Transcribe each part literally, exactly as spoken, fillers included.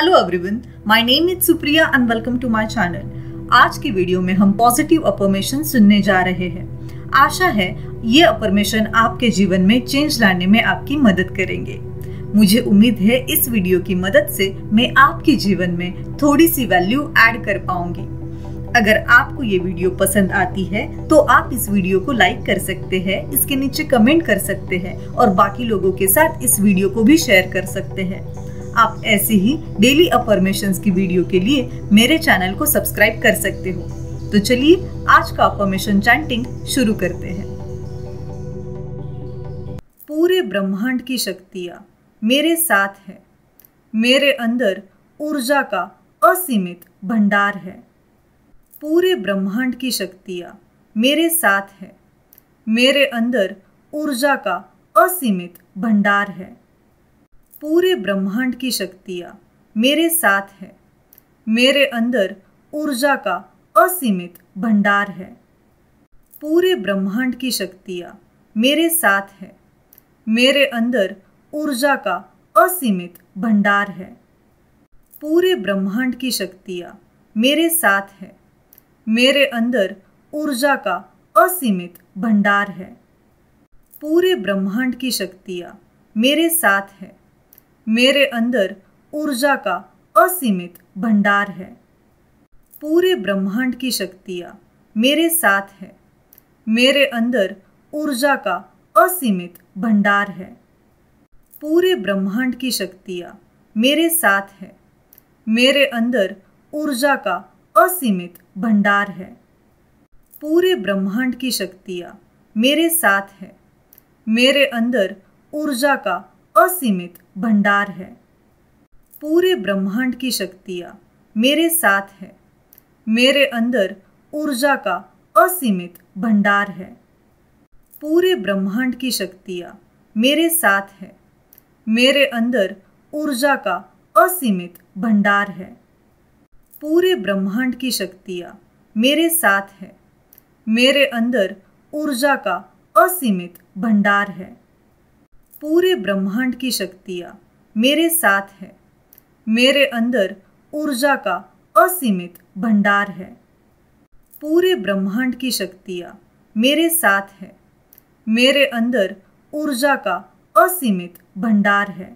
Hello everyone, my name is Supriya and welcome to my channel. आज की video में हम पॉजिटिव अफर्मेशन सुनने जा रहे हैं। आशा है ये अफर्मेशन आपके जीवन में चेंज लाने में आपकी मदद करेंगे। मुझे उम्मीद है इस वीडियो की मदद से मैं आपके जीवन में थोड़ी सी वैल्यू ऐड कर पाऊंगी। अगर आपको ये वीडियो पसंद आती है तो आप इस वीडियो को लाइक कर सकते हैं, इसके नीचे कमेंट कर सकते हैं और बाकी लोगों के साथ इस वीडियो को भी शेयर कर सकते हैं। आप ऐसे ही डेली अफर्मेशंस की वीडियो के लिए मेरे चैनल को सब्सक्राइब कर सकते हो। तो चलिए आज का अफर्मेशन चैंटिंग शुरू करते हैं। पूरे ब्रह्मांड की शक्तियाँ मेरे साथ है। मेरे अंदर ऊर्जा का असीमित भंडार है। पूरे ब्रह्मांड की शक्तियाँ मेरे साथ है। मेरे अंदर ऊर्जा का असीमित भंडार है। पूरे ब्रह्मांड की शक्तियाँ मेरे साथ है। मेरे अंदर ऊर्जा का असीमित भंडार है। पूरे ब्रह्मांड की शक्तियाँ मेरे साथ है। मेरे अंदर ऊर्जा का असीमित भंडार है। पूरे ब्रह्मांड की शक्तियाँ मेरे साथ है। मेरे अंदर ऊर्जा का असीमित भंडार है। पूरे ब्रह्मांड की शक्तियाँ मेरे साथ है। मेरे अंदर ऊर्जा का असीमित भंडार है। पूरे ब्रह्मांड की शक्तियाँ मेरे साथ है। मेरे अंदर ऊर्जा का असीमित भंडार है। पूरे ब्रह्मांड की शक्तियाँ मेरे साथ है। मेरे अंदर ऊर्जा का असीमित भंडार है। पूरे ब्रह्मांड की शक्तियाँ मेरे साथ है। मेरे अंदर ऊर्जा का असीमित भंडार है। पूरे ब्रह्मांड की शक्तियाँ मेरे साथ है। मेरे अंदर ऊर्जा का असीमित भंडार है। पूरे ब्रह्मांड की शक्तियाँ मेरे साथ है। मेरे अंदर ऊर्जा का असीमित भंडार है। पूरे ब्रह्मांड की शक्तियाँ मेरे साथ है। मेरे अंदर ऊर्जा का असीमित भंडार है। पूरे ब्रह्मांड की शक्तियाँ मेरे साथ है। मेरे अंदर ऊर्जा का असीमित भंडार है।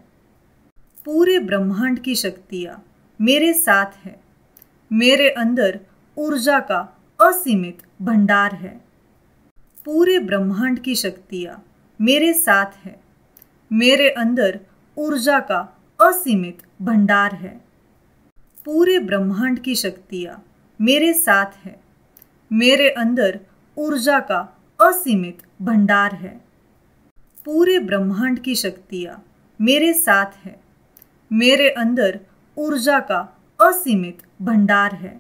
पूरे ब्रह्मांड की शक्तियाँ मेरे साथ है। मेरे अंदर ऊर्जा का असीमित भंडार है। पूरे ब्रह्मांड की शक्तियाँ मेरे साथ है। मेरे अंदर ऊर्जा का असीमित भंडार है। पूरे ब्रह्मांड की शक्तियाँ मेरे साथ है। मेरे अंदर ऊर्जा का असीमित भंडार है। पूरे ब्रह्मांड की शक्तियाँ मेरे साथ है। मेरे अंदर ऊर्जा का असीमित भंडार है।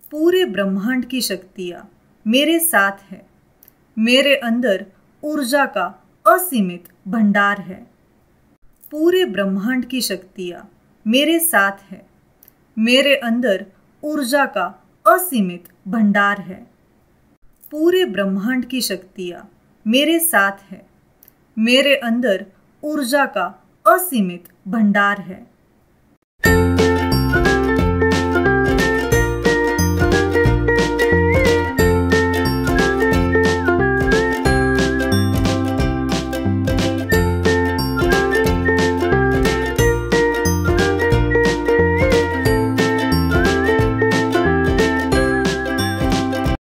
पूरे ब्रह्मांड की शक्तियाँ मेरे साथ है। मेरे अंदर ऊर्जा का असीमित भंडार है। पूरे ब्रह्मांड की शक्तियाँ मेरे साथ है। मेरे अंदर ऊर्जा का असीमित भंडार है। पूरे ब्रह्मांड की शक्तियाँ मेरे साथ है। मेरे अंदर ऊर्जा का असीमित भंडार है। पूरे ब्रह्मांड की शक्तियाँ मेरे साथ है। मेरे अंदर ऊर्जा का असीमित भंडार है।